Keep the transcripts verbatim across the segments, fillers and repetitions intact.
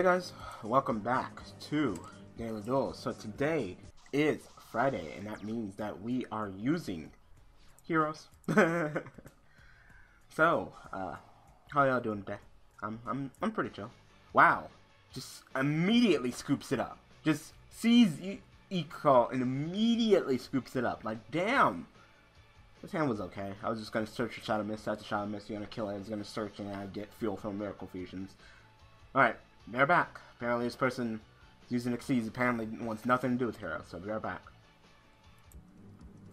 Hey guys, welcome back to Daily Duel. So today is Friday, and that means that we are using heroes. So, uh, how y'all doing today? I'm, I'm, I'm pretty chill. Wow, just immediately scoops it up. Just sees E-Call and immediately scoops it up. Like, damn, this hand was okay. I was just gonna search for Shadow Mist, after Shadow Mist, you're gonna kill it. I was gonna search, and I get Fuel From Miracle Fusions. All right. They're back. Apparently this person using Xyz apparently wants nothing to do with heroes, so they're back.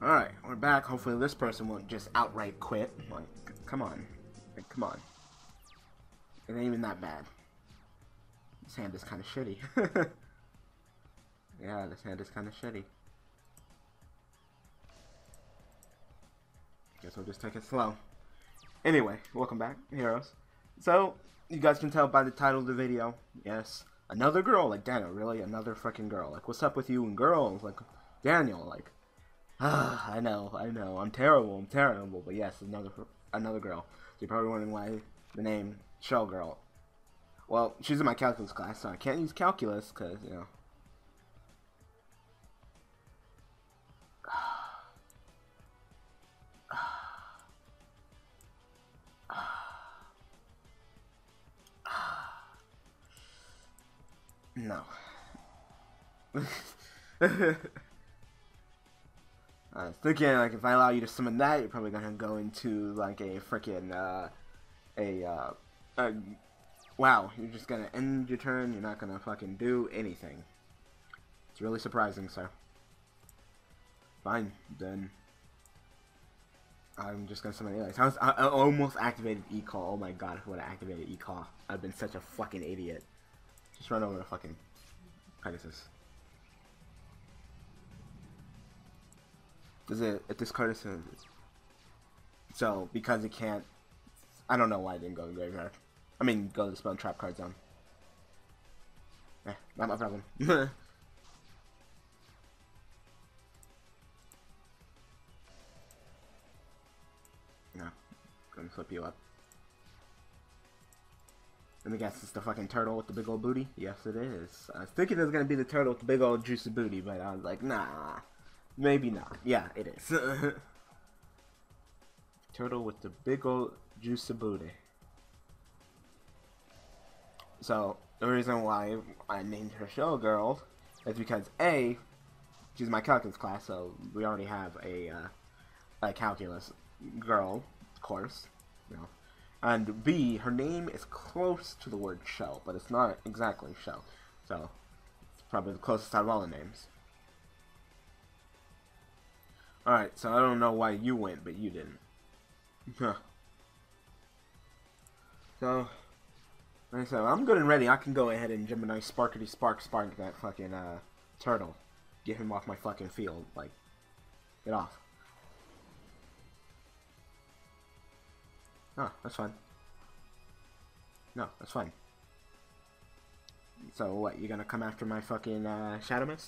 Alright, we're back. Hopefully this person won't just outright quit. Like, come on. Like, come on. It ain't even that bad. This hand is kind of shitty. Yeah, this hand is kind of shitty. Guess we'll just take it slow. Anyway, welcome back, heroes. So, you guys can tell by the title of the video, yes, another girl, like, Daniel, really, another freaking girl, like, what's up with you and girls, like, Daniel, like, ah, I know, I know, I'm terrible, I'm terrible, but yes, another, another girl. So you're probably wondering why the name Shell Girl. Well, she's in my calculus class, so I can't use calculus, because, you know. No. I was thinking, like, if I allow you to summon that, you're probably gonna go into, like, a freaking, uh, a, uh, a, wow, you're just gonna end your turn, you're not gonna fucking do anything. It's really surprising, sir. Fine, then. I'm just gonna summon it. Anyways. I, was, I, I almost activated E-Call. Oh my god, if I would've activated E-Call, I'd been such a fucking idiot. Just run over to fucking Pegasus. Does it, it discards it? So, because it can't, I don't know why it didn't go to graveyard. I mean, go to the spell and trap card zone. Eh, not my problem. No, gonna flip you up. Let me guess, it's the fucking turtle with the big old booty? Yes, it is. I was thinking it was gonna be the turtle with the big old juicy booty, but I was like, nah. Maybe not. Yeah, it is. Turtle with the big old juicy booty. So, the reason why I named her Shell Girl is because A, she's my calculus class, so we already have a, uh, a calculus girl course, you know. And B, her name is close to the word shell, but it's not exactly shell. So, it's probably the closest out of all the names. Alright, so I don't know why you went, but you didn't. Huh. So, like I said, I'm good and ready. I can go ahead and Gemini Sparkity Spark Spark that fucking uh, turtle. Get him off my fucking field. Like, get off. Oh, that's fine. No, that's fine. So what, you gonna come after my fucking uh, Shadow Mist?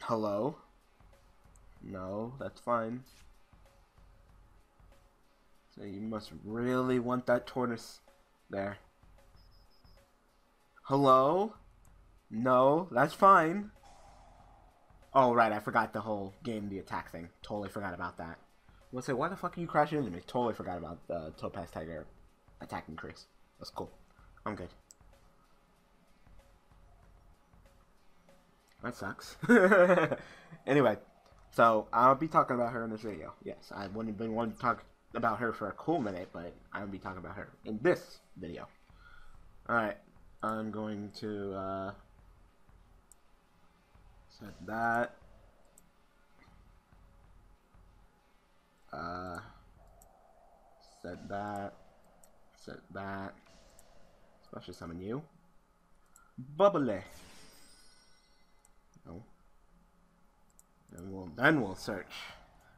Hello? No, that's fine. So you must really want that tortoise there. Hello? No, that's fine. Oh, right, I forgot the whole game, the attack thing. Totally forgot about that. I was gonna say, why the fuck are you crashing into me? Totally forgot about the Topaz Tiger attack increase. That's cool. I'm good. That sucks. Anyway, so I'll be talking about her in this video. Yes, I wouldn't have been wanting to talk about her for a cool minute, but I'll be talking about her in this video. Alright. I'm going to uh, set that. Uh, set that. Set that. Especially summon you. Bubbly. No. Then we'll then we'll search.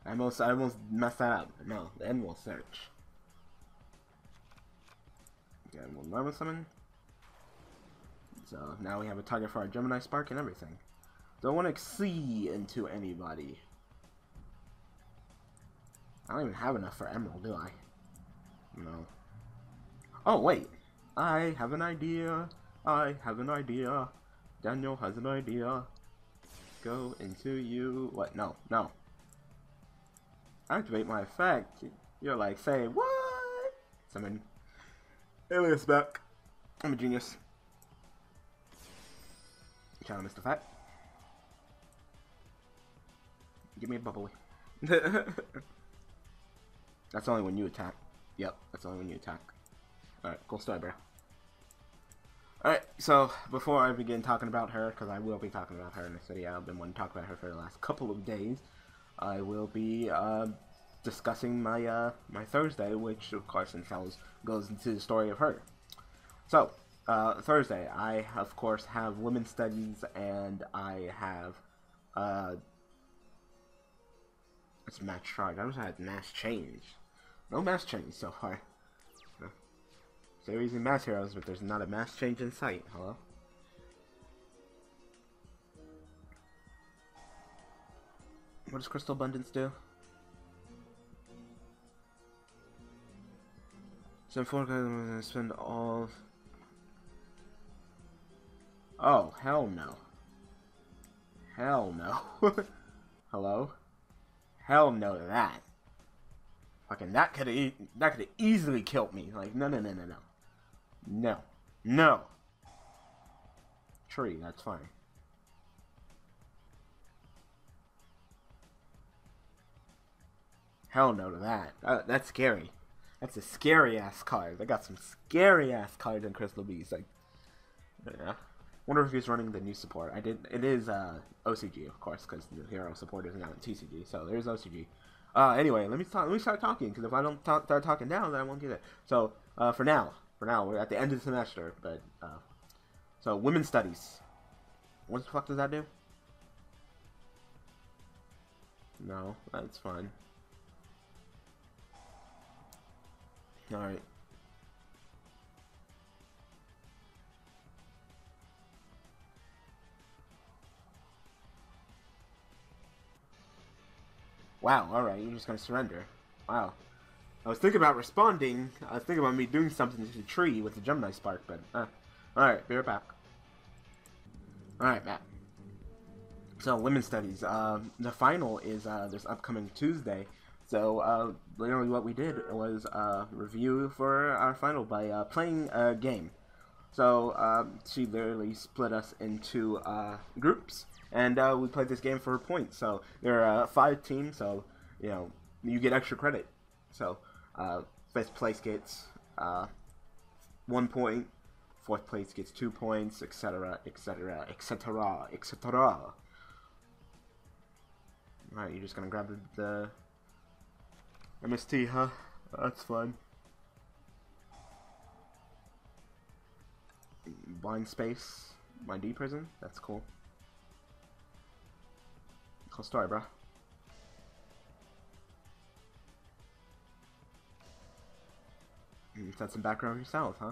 I almost I almost messed that up. No. Then we'll search. Then we'll normal summon. So now we have a target for our Gemini Spark and everything. Don't want to see into anybody. I don't even have enough for Emerald, do I? No. Oh, wait. I have an idea. I have an idea. Daniel has an idea. Go into you. What? No, no. Activate my effect. You're like, say, what? Summon. Alias back. I'm a genius. Shadow Mist effect. Give me a bubbly. That's only when you attack. Yep, that's only when you attack. Alright, cool story, bro. Alright, so before I begin talking about her, because I will be talking about her in this video, I've been wanting to talk about her for the last couple of days, I will be uh, discussing my uh, my Thursday, which of course entails goes into the story of her. So, uh, Thursday, I of course have women's studies, and I have uh, it's match charge. I was at mass change. No mass change so far. No. So they're using mass heroes, but there's not a mass change in sight. Hello? What does Crystal Abundance do? So I'm gonna spend all... Oh, hell no. Hell no. Hello? Hell no to that. Fucking that could have e that could have easily killed me. Like no no no no no no no tree. That's fine. Hell no to that. Uh, that's scary. That's a scary ass card. I got some scary ass cards in Crystal Beast. Like, yeah. Wonder if he's running the new support. I did. It is uh, O C G of course, because the hero support is now in T C G. So there's O C G. Uh, anyway, let me start, let me start talking, because if I don't talk, start talking now, then I won't get it. So, uh, for now, for now, we're at the end of the semester, but, uh, so, women's studies. What the fuck does that do? No, that's fine. Alright. Wow, alright, you're just gonna surrender. Wow. I was thinking about responding. I was thinking about me doing something to the tree with the Gemini Spark, but, uh. Alright, be right back. Alright, Matt. So, women's studies. Um, the final is, uh, this upcoming Tuesday. So, uh, literally what we did was, uh, review for our final by, uh, playing a game. So, um, she literally split us into, uh, groups. And uh, we played this game for points, so there are uh, five teams, so, you know, you get extra credit. So, uh, first place gets uh, one point, fourth place gets two points, et cetera, et cetera, et cetera, et cetera. Alright, you're just gonna grab the M S T, huh? That's fun. Blind space, my D prison, that's cool. Cool story, bro. You set some background yourself, huh?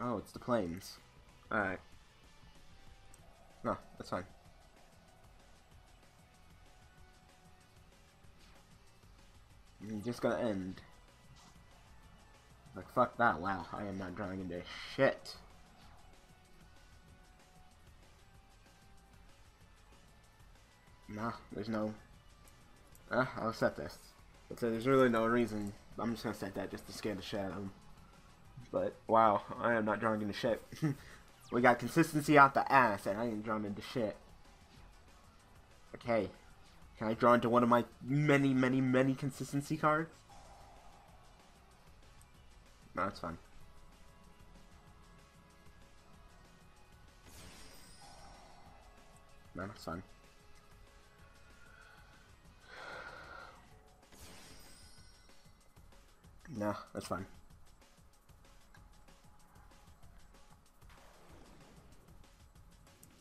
Oh, it's the planes. Alright. No, that's fine. You're just gonna end. Like, fuck that. Wow, I am not drawing into shit. Nah, there's no... Uh, I'll set this. But there's really no reason. I'm just gonna set that just to scare the shit out of him. But, wow, I am not drawing into shit. We got consistency out the ass, and I ain't drawn into shit. Okay. Can I draw into one of my many, many, many consistency cards? No, that's fine. No, that's fine. Nah, that's fine.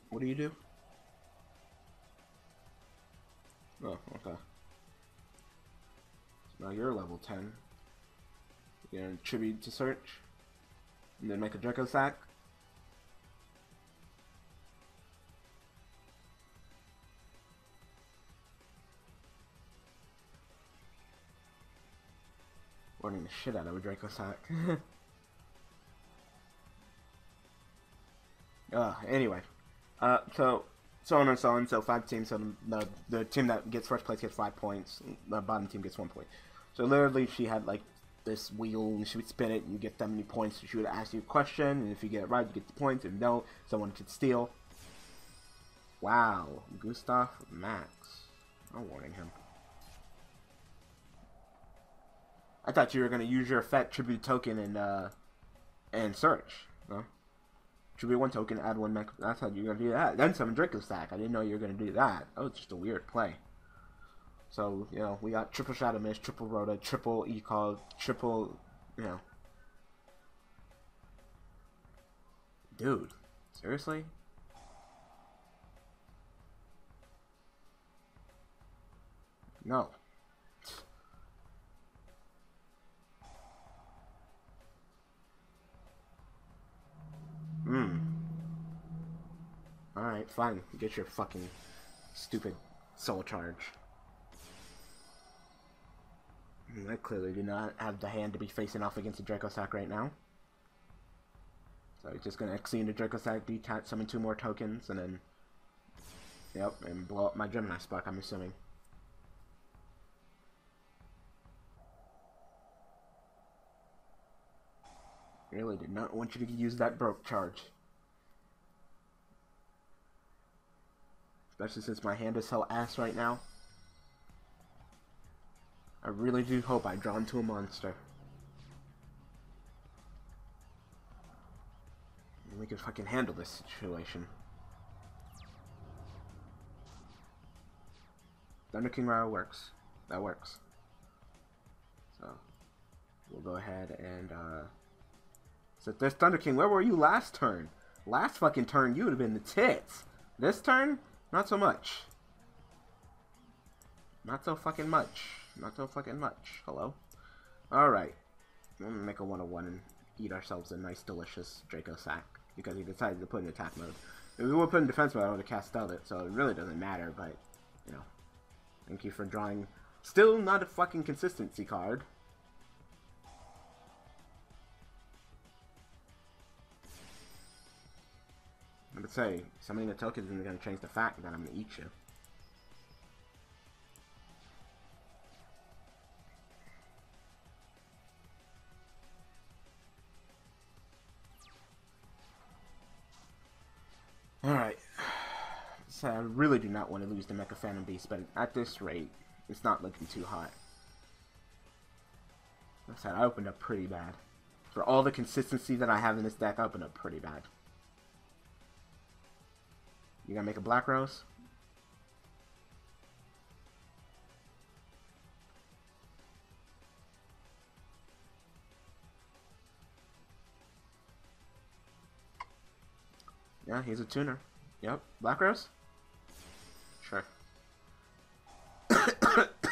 What do you do? Oh, okay. So now you're level ten. You're gonna attribute to search. and then make a Draco Sack. Running the shit out of a Draco Sack. uh, anyway, uh, so so on and so on. So five teams. So the the team that gets first place gets five points. The bottom team gets one point. So literally, she had like this wheel, and she would spin it, and you get that many points. She would ask you a question, and if you get it right, you get the points. If no, someone could steal. Wow, Gustav Max. I'm warning him. I thought you were gonna use your Fat Tribute token and uh, and search. No, Tribute one token, add one. Mech I thought you were gonna do that. Then summon Draco Sack. I didn't know you were gonna do that. That was just a weird play. So you know we got triple Shadow Mist, triple Rhoda, triple E-Call, triple you know. Dude, seriously? No. Hmm. Alright, fine. Get your fucking stupid soul charge. I clearly do not have the hand to be facing off against the Draco Sack right now. So he's just gonna X C into Draco Sack, detach, summon two more tokens, and then. Yep, and blow up my Gemini Spark, I'm assuming. Really did not want you to use that broke charge. Especially since my hand is so ass right now. I really do hope I draw into a monster. And we can fucking handle this situation. Thunder King Rai-Oh works. That works. So, we'll go ahead and, uh... So there's Thunder King. Where were you last turn? Last fucking turn, you would have been the tits. This turn, not so much. Not so fucking much. Not so fucking much. Hello. All right. I'm gonna make a one oh one and eat ourselves a nice, delicious Draco Sack because he decided to put in attack mode. If we would put in defense mode, I would have cast it, so it really doesn't matter. But you know, thank you for drawing. Still not a fucking consistency card. I would say, summoning the tokens isn't going to change the fact that I'm going to eat you. Alright. So I really do not want to lose the Mecha Phantom Beast, but at this rate, it's not looking too hot. That's how I opened up pretty bad. For all the consistency that I have in this deck, I opened up pretty bad. You gonna make a Black Rose? Yeah, he's a tuner. Yep. Black Rose? Sure.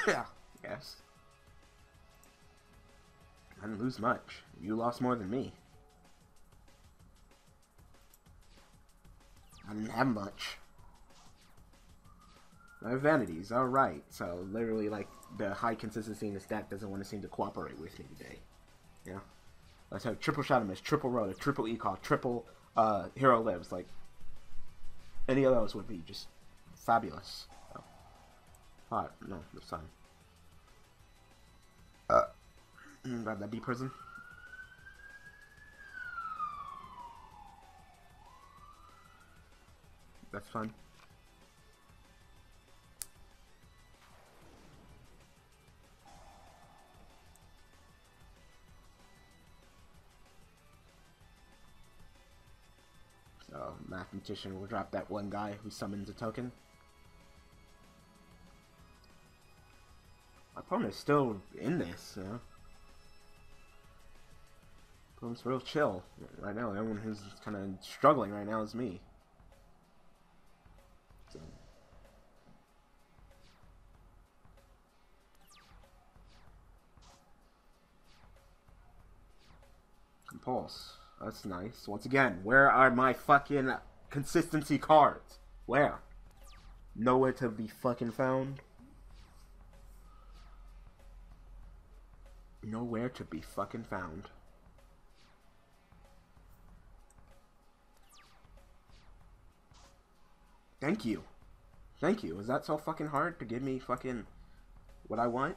Yeah, yes. I didn't lose much. You lost more than me. I didn't have much. No vanities, alright. So, literally, like, the high consistency in this deck doesn't want to seem to cooperate with me today. Yeah? Let's have triple Shadow Mist, triple Rhoda, triple E-Call, triple uh, Hero Lives. Like, any of those would be just fabulous. Oh. Alright, no, that's fine. Uh. Grab that D-Prison. That's fun. So, Mathematician will drop that one guy who summons a token. My opponent is still in this, you know? My opponent's real chill right now. The only one who's kind of struggling right now is me. Pulse. That's nice. Once again, where are my fucking consistency cards? Where? Nowhere to be fucking found. Nowhere to be fucking found. Thank you. Thank you. Is that so fucking hard to give me fucking what I want?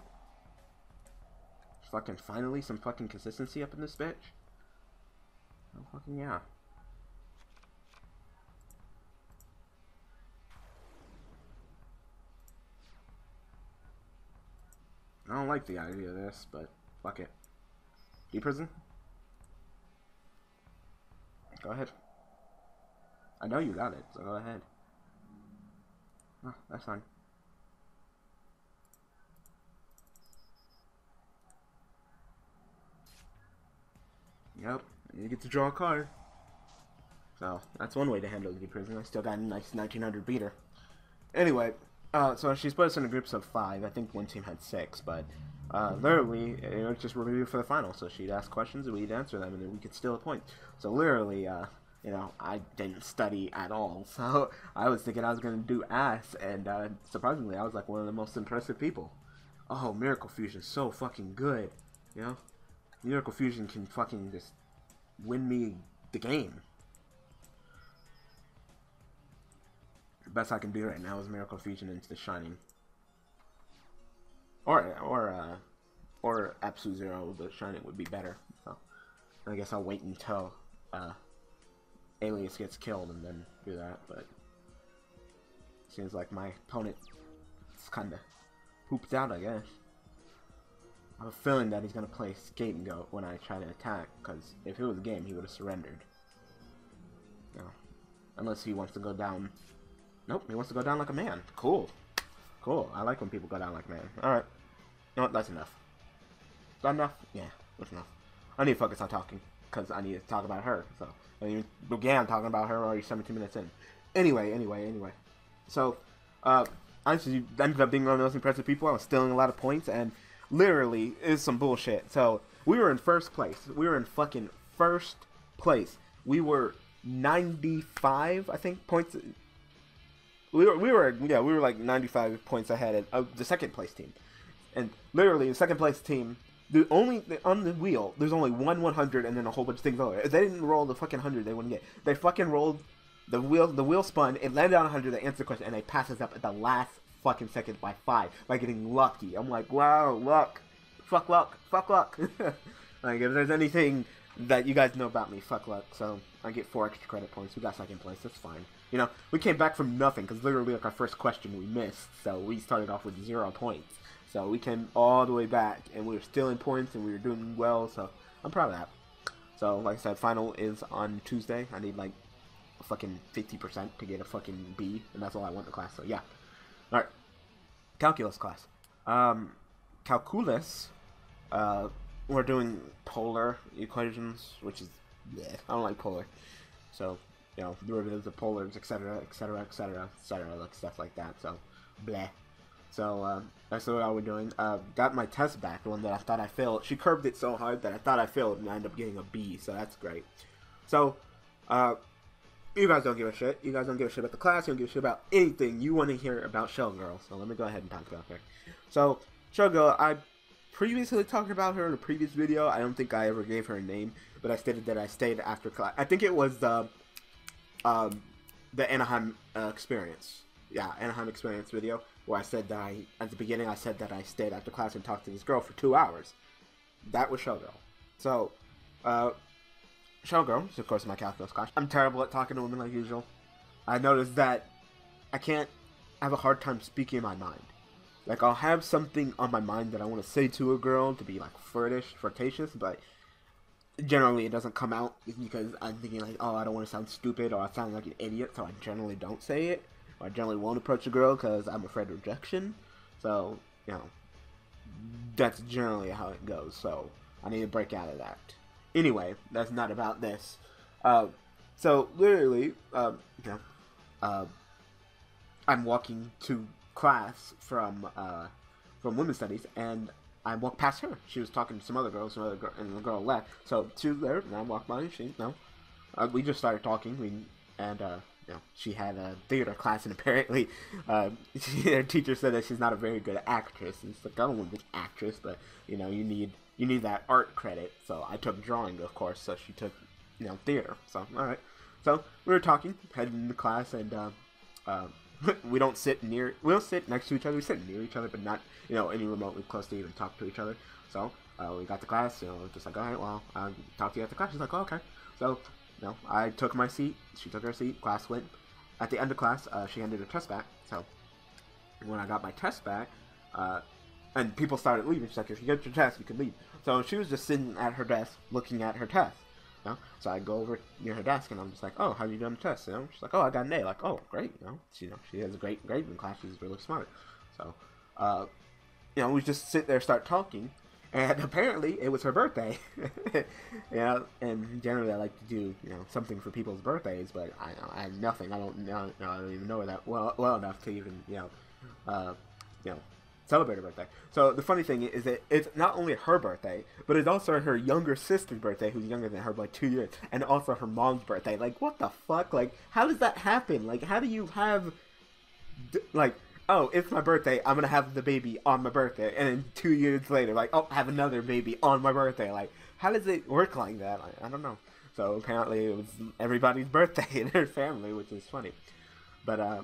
Fucking finally some fucking consistency up in this bitch? Oh fucking yeah. I don't like the idea of this, but fuck it. Deep prison? Go ahead. I know you got it, so go ahead. Oh, that's fine. Yep, you get to draw a card. So, that's one way to handle the deep prison. I still got a nice nineteen hundred beater. Anyway, uh, so she split us into groups of five. I think one team had six, but uh, literally, it was just review for the final. So she'd ask questions and we'd answer them, and then we could steal a point. So literally, uh, you know, I didn't study at all. So I was thinking I was going to do ass, and uh, surprisingly, I was like one of the most impressive people. Oh, Miracle Fusion is so fucking good, you know? Miracle Fusion can fucking just win me the game. The best I can do right now is Miracle Fusion into The Shining. Or, or, uh, or Absolute Zero, The Shining would be better. So, I guess I'll wait until, uh, Alias gets killed and then do that, but seems like my opponent is kinda pooped out, I guess. I have a feeling that he's going to play Skate and Goat when I try to attack, because if it was a game, he would have surrendered. No. Unless he wants to go down. Nope, he wants to go down like a man. Cool. Cool. I like when people go down like a man. Alright. No, that's enough. Is that enough? Yeah, that's enough. I need to focus on talking, because I need to talk about her. So, I even began talking about her already seventeen minutes in. Anyway, anyway, anyway. So, uh, honestly, I ended up being one of the most impressive people. I was stealing a lot of points, and literally, is some bullshit. So, we were in first place. We were in fucking first place. We were ninety-five, I think, points. We were, we were yeah, we were like ninety-five points ahead of uh, the second place team. And literally, the second place team, the only, the, on the wheel, there's only one one hundred and then a whole bunch of things over. If they didn't roll the fucking one hundred, they wouldn't get it. They fucking rolled, the wheel, the wheel spun, it landed on one hundred, they answered the question, and they passed us up at the last fucking second by five by getting lucky. I'm like, wow, luck, fuck luck, fuck luck. Like, if there's anything that you guys know about me, fuck luck. So I get four extra credit points. We got second place. That's fine. You know, we came back from nothing because literally, like, our first question we missed, so we started off with zero points. So we came all the way back, and we were stealing points, and we were doing well. So I'm proud of that. So like I said, final is on Tuesday. I need like a fucking fifty percent to get a fucking B, and that's all I want in the class. So yeah. All right, calculus class. Um, calculus. Uh, we're doing polar equations, which is yeah. I don't like polar. So you know, derivatives of polars, et cetera, et cetera, et cetera, et cetera, like stuff like that. So, bleh. So uh, that's what I was doing. Uh, got my test back, the one that I thought I failed. She curved it so hard that I thought I failed, and I ended up getting a B. So that's great. So, uh. You guys don't give a shit. You guys don't give a shit about the class. You don't give a shit about anything. You want to hear about Shell Girl. So let me go ahead and talk about her. So, Shell Girl, I previously talked about her in a previous video. I don't think I ever gave her a name, but I stated that I stayed after class. I think it was the, um, the Anaheim uh, experience. Yeah, Anaheim experience video, where I said that I, at the beginning, I said that I stayed after class and talked to this girl for two hours. That was Shell Girl. So, uh... Shell Girl, of course, my calculus class. I'm terrible at talking to women like usual. I noticed that I can't I have a hard time speaking in my mind. Like, I'll have something on my mind that I want to say to a girl to be, like, flirtish, flirtatious, but generally it doesn't come out because I'm thinking, like, oh, I don't want to sound stupid or I sound like an idiot, so I generally don't say it. Or I generally won't approach a girl because I'm afraid of rejection. So, you know, that's generally how it goes, so I need to break out of that. Anyway, that's not about this. Uh, so, literally, um, you know, uh, I'm walking to class from, uh, from women's studies, and I walked past her. She was talking to some other girls, some other girl, and the girl left. So she was there, and I walked by, and she, you know, uh, we just started talking. We and uh, you know, she had a theater class, and apparently, uh, she, her teacher said that she's not a very good actress. And it's like, I don't want to be an actress, but you know, you need you need that art credit. So I took drawing, of course. So she took, you know, theater. So all right. So we were talking, heading into class, and uh, uh, we don't sit near, we don't sit next to each other. We sit near each other, but not, you know, any remotely close to even talk to each other. So uh, we got to class, you know, just like, all right, well, I'll talk to you after class. She's like, oh, okay. So, you know, I took my seat. She took her seat. Class went. At the end of class, uh, she handed her test back. So when I got my test back, uh, and people started leaving, she's like, if you get your test, you can leave. So she was just sitting at her desk, looking at her test. You know? So I go over near her desk, and I'm just like, "Oh, how you done the test?" You know, she's like, "Oh, I got an A." Like, "Oh, great!" You know, she, you know, she has a great grade in class. She's really smart. So, uh, you know, we just sit there, start talking, and apparently it was her birthday. You know, and generally I like to do, you know, something for people's birthdays, but I, I had nothing. I don't know, I don't even know her that well well enough to even, you know, uh, you know, celebrate her birthday. So the funny thing is that it's not only her birthday, but it's also her younger sister's birthday, who's younger than her by like two years, and also her mom's birthday. Like, what the fuck? Like, how does that happen? Like, how do you have, like, oh, it's my birthday, I'm gonna have the baby on my birthday, and then two years later, like, oh, I have another baby on my birthday. Like, how does it work like that? Like, I don't know. So apparently it was everybody's birthday in her family, which is funny. But uh,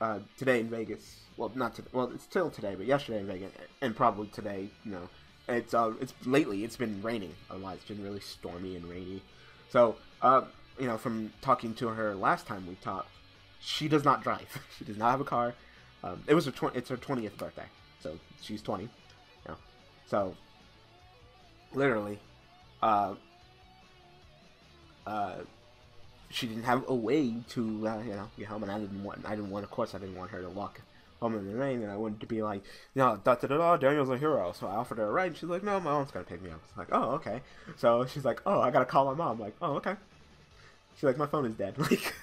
uh, today in Vegas. Well, not today. Well, it's till today, but yesterday in Vegas, and probably today, you know, it's uh, it's lately it's been raining a lot. It's been really stormy and rainy. So, uh, you know, from talking to her last time we talked, she does not drive. She does not have a car. Um, it was her tw it's her twentieth birthday, so she's twenty. You know, so literally, uh, uh. she didn't have a way to, uh, you know, get home, and I didn't want. I didn't want. Of course, I didn't want her to walk home in the rain, and I wanted to be like, no, da da da da, Daniel's a hero. So I offered her a ride, and she's like, no, my mom's gonna pick me up. It's like, oh, okay. So she's like, oh, I gotta call my mom. I'm like, oh, okay. She's like, my phone is dead. Like,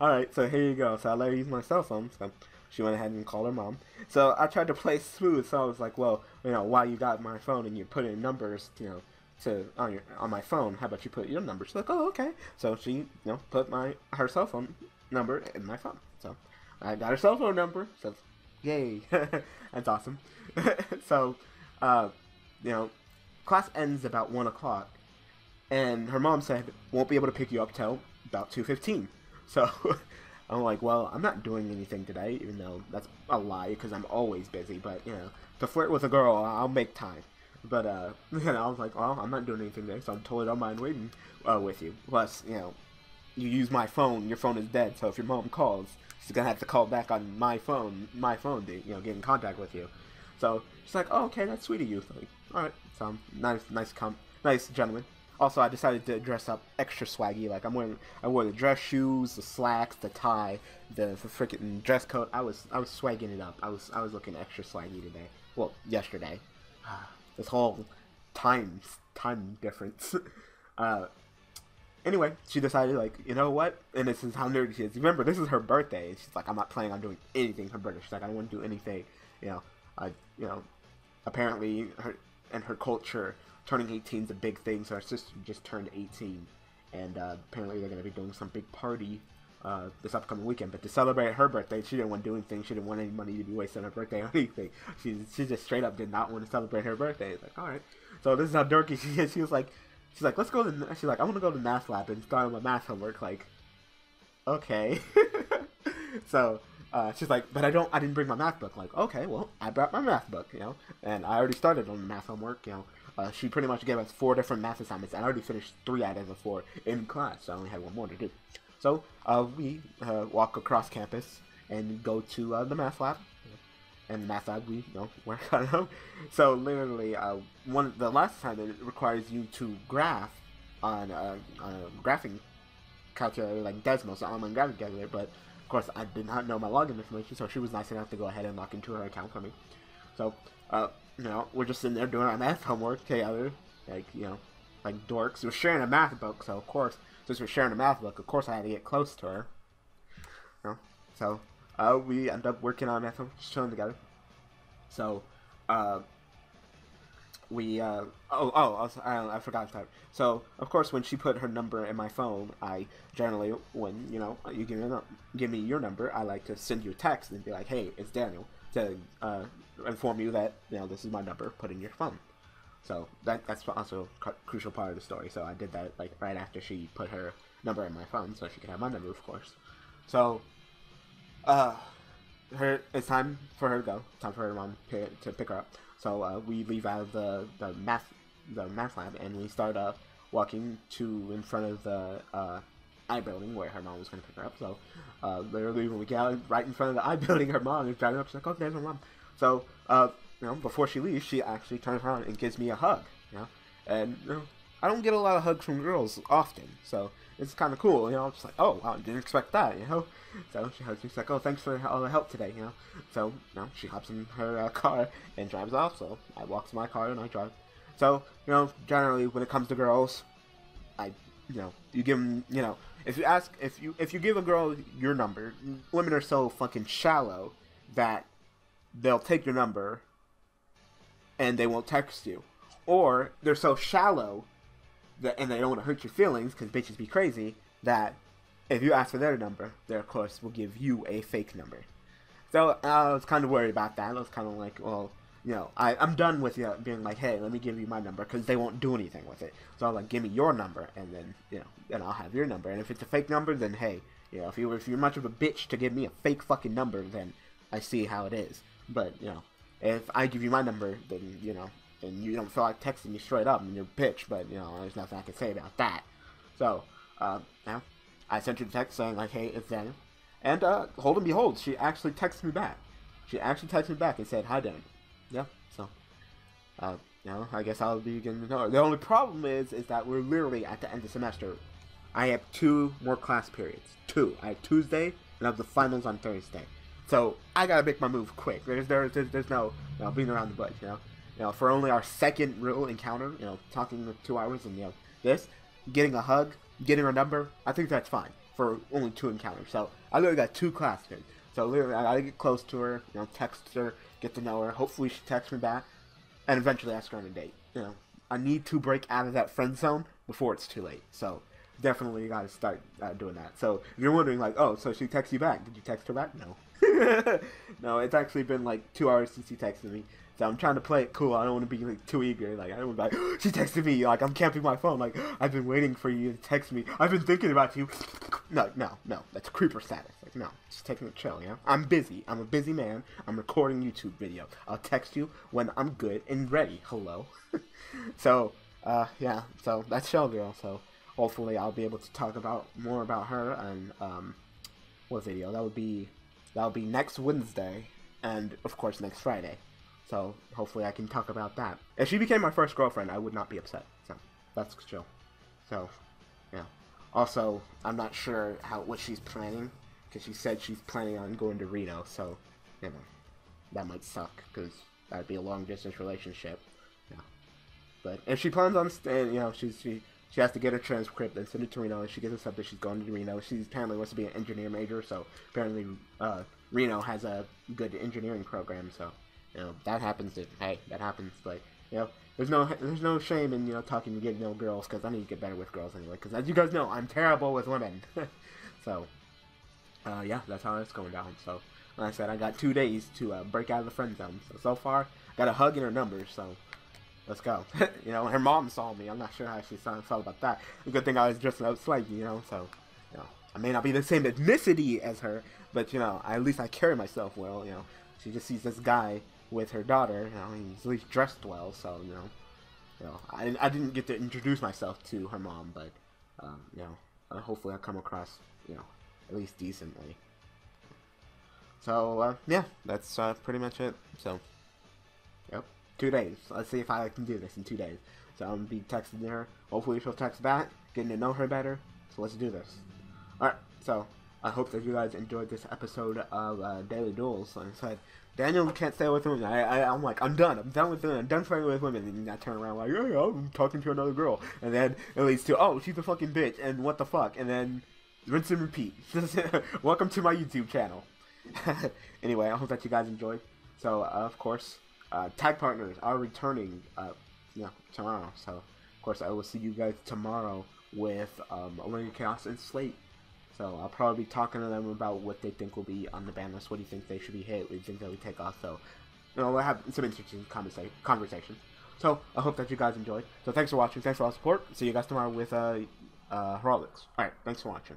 all right, so here you go. So I let her use my cell phone. So she went ahead and called her mom. So I tried to play smooth. So I was like, well, you know, while you got my phone and you put in numbers, you know, to on your on my phone, how about you put your number? She's like, oh, okay. So she, you know, put my her cell phone number in my phone. So I got her cell phone number, so yay. That's awesome. So, uh, you know, class ends about one o'clock, and her mom said, won't be able to pick you up till about two fifteen. So I'm like, well, I'm not doing anything today, even though that's a lie, because I'm always busy, but, you know, to flirt with a girl, I'll make time. But, uh, and I was like, well, I'm not doing anything there, so I'm totally don't mind waiting uh, with you. Plus, you know, you use my phone, your phone is dead, so if your mom calls, she's gonna have to call back on my phone, my phone to, you know, get in contact with you. So she's like, oh, okay, that's sweet of you. Like, all right, so I'm nice, nice, com nice gentleman. Also, I decided to dress up extra swaggy. Like, I'm wearing, I wore the dress shoes, the slacks, the tie, the, the freaking dress coat. I was, I was swagging it up. I was, I was looking extra swaggy today. Well, yesterday. This whole time, time difference. Uh, anyway, she decided, like, you know what? And this is how nerdy she is. Remember, this is her birthday. And she's like, I'm not planning on doing anything for her birthday. She's like, I don't want to do anything. You know, uh, you know, apparently, her and her culture, turning eighteen is a big thing. So her sister just turned eighteen. And uh, apparently they're going to be doing some big party uh, this upcoming weekend. But to celebrate her birthday, she didn't want to do anything. She didn't want any money to be wasted on her birthday or anything. She, she just straight up did not want to celebrate her birthday. It's like, all right. So this is how dorky she is. She was like, she's like, let's go to, she's like, I want to go to the math lab and start on my math homework. Like, okay. So, uh, she's like, but I don't, I didn't bring my math book. Like, okay, well, I brought my math book, you know, and I already started on the math homework, you know. Uh, she pretty much gave us four different math assignments, and I already finished three out of the four in class, so I only had one more to do. So, uh, we, uh, walk across campus and go to, uh, the math lab. And the math lab, we, you know, work on them. So, literally, uh, one, the last assignment requires you to graph on, uh, on a graphing calculator, like Desmos, an online graphing calculator, but, of course, I did not know my login information, so she was nice enough to go ahead and log into her account for me. So, uh, you know, we're just sitting there doing our math homework together, like, you know, like dorks. We're sharing a math book, so, of course, since we're sharing a math book, of course I had to get close to her. You know? So, uh, we end up working on math, showing together. So, uh, we, uh, oh, oh, I, was, I, I forgot to type. So, of course, when she put her number in my phone, I generally, when, you know, you give me, give me your number, I like to send you a text and be like, hey, it's Daniel, to uh, inform you that, you know, this is my number, put in your phone. So, that that's also a crucial part of the story. So, I did that, like, right after she put her number in my phone, so she could have my number, of course. So, uh, her, it's time for her to go. It's time for her mom to, to pick her up. So uh, we leave out of the, the math the math lab and we start uh, walking to in front of the uh, eye building where her mom was going to pick her up. So uh, literally when we get out right in front of the eye building, her mom is driving up. She's like, "Oh, there's my mom." So uh, you know, before she leaves, she actually turns around and gives me a hug. You know, and you know, I don't get a lot of hugs from girls often, so it's kind of cool. You know, I'm just like, "Oh, wow, I didn't expect that." You know. So she hugs me, she's like, "Oh, thanks for all the help today," you know. So, you know, she hops in her uh, car and drives off, so I walk to my car and I drive. So, you know, generally, when it comes to girls, I, you know, you give them, you know, if you ask, if you, if you give a girl your number, women are so fucking shallow that they'll take your number and they won't text you. Or, they're so shallow that, and they don't want to hurt your feelings, because bitches be crazy, that if you ask for their number, they, of course, will give you a fake number. So, uh, I was kind of worried about that. I was kind of like, well, you know, I, I'm done with you know, being like, hey, let me give you my number, because they won't do anything with it. So, I was like, give me your number, and then, you know, and I'll have your number. And if it's a fake number, then, hey, you know, if, you, if you're much of a bitch to give me a fake fucking number, then I see how it is. But, you know, if I give you my number, then, you know, and you don't feel like texting me straight up, and you're a bitch, but, you know, there's nothing I can say about that. So, uh, you know, I sent her a text saying, like, hey, it's Daniel. And, uh, hold and behold, she actually texted me back. She actually texted me back and said, hi, Daniel. Yeah, so, uh, you know, I guess I'll be getting to know her. The only problem is, is that we're literally at the end of the semester. I have two more class periods. Two. I have Tuesday, and I have the finals on Thursday. So, I gotta make my move quick. There's, there's, there's, there's no, you know, being around the bush, you know. You know, for only our second real encounter, you know, talking for two hours and, you know, this, getting a hug, getting her number, I think that's fine for only two encounters. So I literally got two classmates. So literally, I gotta get close to her, you know, text her, get to know her. Hopefully, she texts me back, and eventually ask her on a date. You know, I need to break out of that friend zone before it's too late. So definitely, you gotta start uh, doing that. So if you're wondering, like, oh, so she texts you back? Did you text her back? No, no. It's actually been like two hours since she texted me. So I'm trying to play it cool. I don't want to be like too eager. Like I don't want to be like, she texted me. Like I'm camping my phone. Like I've been waiting for you to text me. I've been thinking about you. No, no, no. That's creeper status. Like no, just taking a chill. Yeah, I'm busy. I'm a busy man. I'm recording YouTube video. I'll text you when I'm good and ready. Hello. So, uh, yeah. So that's Shell Girl. So hopefully I'll be able to talk about more about her and um, what video that would be. That would be next Wednesday and of course next Friday. So, hopefully I can talk about that. If she became my first girlfriend, I would not be upset. So, that's chill. So, yeah. Also, I'm not sure how what she's planning, because she said she's planning on going to Reno. So, you know, that might suck, because that would be a long-distance relationship. Yeah. But if she plans on staying, you know, she's, she, she has to get her transcript and send it to Reno. If she gets us up that she's going to Reno, she apparently wants to be an engineer major. So, apparently uh, Reno has a good engineering program, so... You know, that happens, to, hey, that happens, but, you know, there's no there's no shame in, you know, talking to getting to know girls, because I need to get better with girls anyway, because as you guys know, I'm terrible with women. So, uh, yeah, that's how it's going down. So, like I said, I got two days to uh, break out of the friend zone. So, so far, got a hug in her number, so, let's go. You know, her mom saw me. I'm not sure how she felt about that. Good thing I was dressing up slightly, you know, so, you know, I may not be the same ethnicity as her, but, you know, I, at least I carry myself well, you know. She just sees this guy with her daughter, you know, he's at least dressed well, so, you know, you know, I, I didn't get to introduce myself to her mom, but, um, you know, uh, hopefully I'll come across, you know, at least decently. So, uh, yeah, that's, uh, pretty much it, so, yep, two days, let's see if I can do this in two days, so I'm gonna be texting her, hopefully she'll text back, getting to know her better, so let's do this. Alright, so, I hope that you guys enjoyed this episode of, uh, Daily Duels, like I said, Daniel can't stay with women. I, I, I'm like, I'm done. I'm done with women. I'm done fighting with women. And I turn around like, yeah, I'm talking to another girl. And then it leads to, oh, she's a fucking bitch. And what the fuck? And then rinse and repeat. Welcome to my YouTube channel. Anyway, I hope that you guys enjoyed. So, uh, of course, uh, tag partners are returning uh, yeah, tomorrow. So, of course, I will see you guys tomorrow with um, Omega Chaos and Slate. So I'll probably be talking to them about what they think will be on the ban list. What do you think they should be hit? What do you think they would take off? So, you know, we'll have some interesting conversation. So I hope that you guys enjoyed. So thanks for watching. Thanks for all the support. See you guys tomorrow with uh, uh, Heraldics. All right. Thanks for watching.